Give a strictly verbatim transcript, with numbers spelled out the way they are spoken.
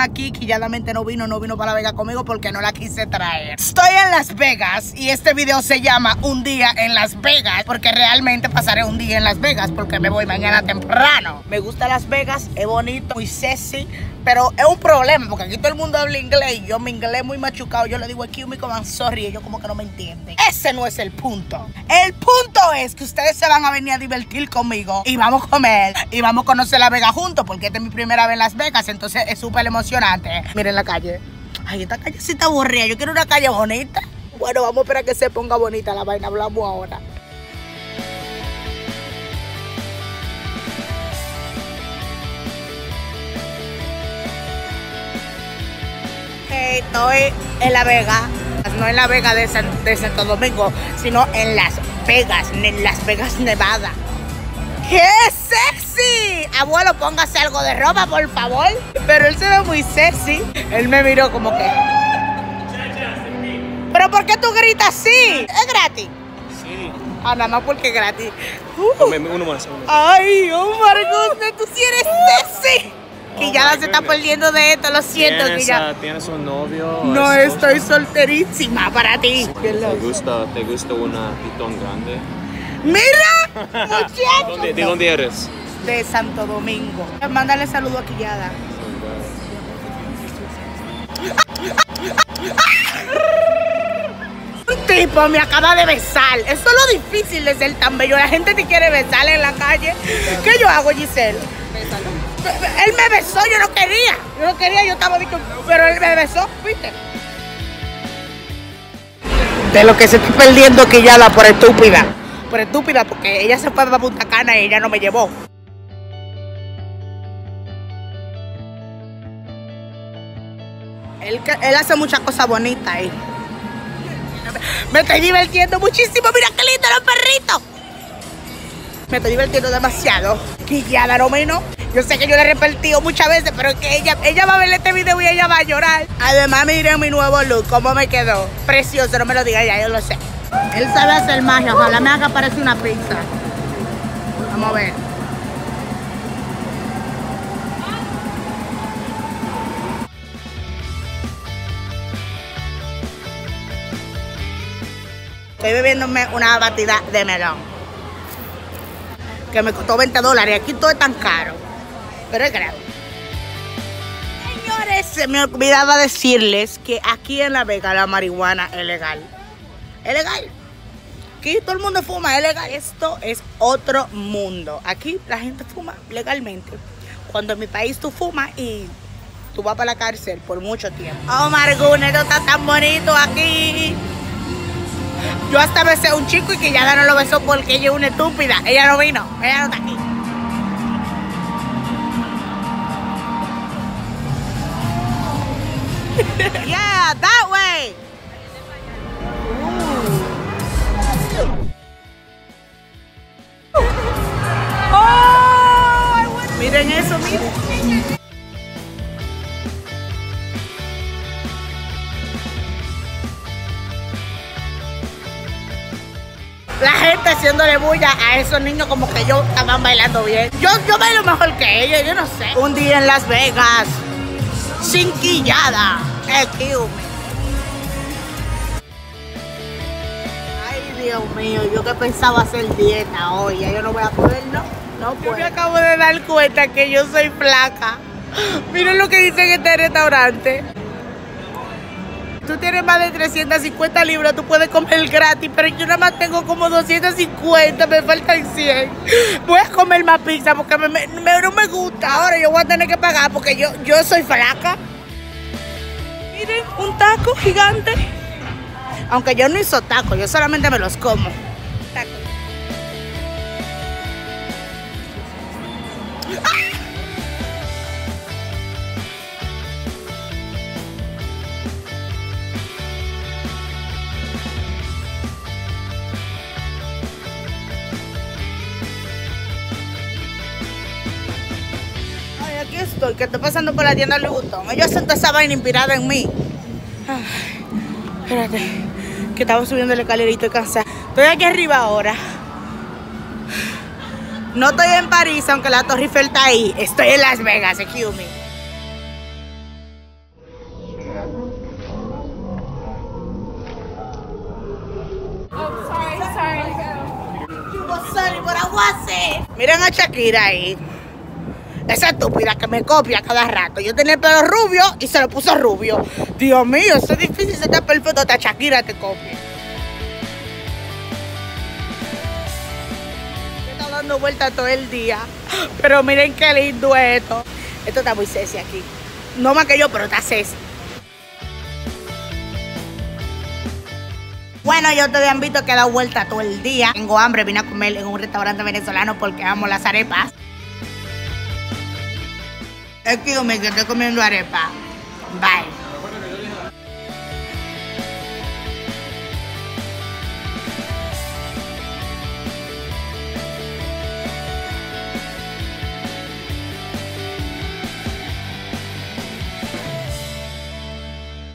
prima aquí que ya la mente no vino, no vino para la Vega conmigo porque no la quise traer. Estoy en Las Vegas y este video se llama Un día en Las Vegas porque realmente pasaré un día en Las Vegas porque me voy mañana temprano. Me gusta Las Vegas, es bonito, muy sexy, pero es un problema porque aquí todo el mundo habla inglés y yo mi inglés muy machucado. Yo le digo aquí un I'm sorry y ellos como que no me entienden. Ese no es el punto. El punto es que ustedes se van a venir a divertir conmigo y vamos a comer y vamos a conocer Las Vegas juntos porque esta es mi primera vez en Las Vegas, entonces es súper emocionante. Miren la calle. Ay, esta callecita aburrida. Yo quiero una calle bonita. Bueno, vamos a esperar que se ponga bonita la vaina. Hablamos ahora. Hey, estoy en La Vega. No en La Vega de, San, de Santo Domingo, sino en Las Vegas, en Las Vegas, Nevada. ¡Qué sexy! Abuelo, póngase algo de ropa, por favor. Pero él se ve muy sexy. Él me miró como que... ¿Pero por qué tú gritas así? ¿Es gratis? Sí. Ah, nada más porque es gratis. Uh. Uno, uno más. Uno. Ay, oh, Margot, tú sí eres sexy. Que ya se está perdiendo de esto, lo siento. ¿Tienes, ya... ¿tienes un novio? No, estoy solterísima para ti. ¿Te gusta, te gusta una pitón grande? ¡Mira! Muchacho. ¿De, ¿De dónde eres? De Santo Domingo. Mándale saludo a Quillada. Un tipo me acaba de besar. Eso es lo difícil de ser tan bello. La gente te quiere besar en la calle. ¿Qué yo hago, Giselle? Bésalo. Él me besó, yo no quería, yo no quería, yo estaba diciendo, pero él me besó, ¿viste? De lo que se está perdiendo que ya la por estúpida, por estúpida, porque ella se fue a Punta Cana y ella no me llevó. Él, él hace muchas cosas bonitas ahí. Me estoy divirtiendo muchísimo, mira qué lindo los perritos. Me estoy divirtiendo demasiado. Quillada no menos. Yo sé que yo le he repetido muchas veces, pero que ella, ella va a ver este video y ella va a llorar. Además, miren mi nuevo look, cómo me quedó. Precioso, no me lo diga ya, yo lo sé. Él sabe hacer magia, ojalá me haga parecer una pizza. Vamos a ver. Estoy bebiéndome una batida de melón, que me costó veinte dólares, aquí todo es tan caro. Pero es grave. Señores, se me olvidaba decirles que aquí en La Vega la marihuana es legal. Es legal. Aquí todo el mundo fuma, es legal. Esto es otro mundo. Aquí la gente fuma legalmente. Cuando en mi país tú fumas y tú vas para la cárcel por mucho tiempo. Oh, Margune, esto está tan bonito aquí. Yo hasta besé a un chico y que ya no lo besó porque ella es una estúpida. Ella no vino, ella no está aquí. Yeah, that way. Oh, miren eso, miren. La gente haciéndole bulla a esos niños como que ellos estaban bailando bien. Yo, yo bailo mejor que ellos, yo no sé. Un día en Las Vegas. Sin Quillada. Ay, Dios mío, yo que pensaba hacer dieta hoy, ya yo no voy a poder, no, no puedo. Yo me acabo de dar cuenta que yo soy flaca. Miren lo que dice en este restaurante. Tú tienes más de trescientas cincuenta libras, tú puedes comer gratis, pero yo nada más tengo como doscientas cincuenta, me faltan cien. Voy a comer más pizza porque me, me, me, no me gusta. Ahora yo voy a tener que pagar porque yo, yo soy flaca. Miren, un taco gigante. Aunque yo no hizo tacos, yo solamente me los como. Taco. ¡Ah! Aquí estoy, que estoy pasando por la tienda Louboutin. Ellos hacen toda esa vaina inspirada en mí. Ay, espérate, que estaba subiendo la escalera y estoy cansada. Estoy aquí arriba ahora. No estoy en París, aunque la Torre Eiffel está ahí. Estoy en Las Vegas, excuse me. I'm sorry, but I was it. Miren a Shakira ahí. Esa estúpida que me copia cada rato. Yo tenía el pelo rubio y se lo puso rubio. Dios mío, eso es difícil, eso está perfecto. Hasta Shakira te copia. Yo estoy dando vueltas todo el día. Pero miren qué lindo es esto. Esto está muy sexy aquí. No más que yo, pero está sexy. Bueno, yo ustedes han visto que he dado vuelta todo el día. Tengo hambre, vine a comer en un restaurante venezolano porque amo las arepas. Excuse me, que estoy comiendo arepa. Bye.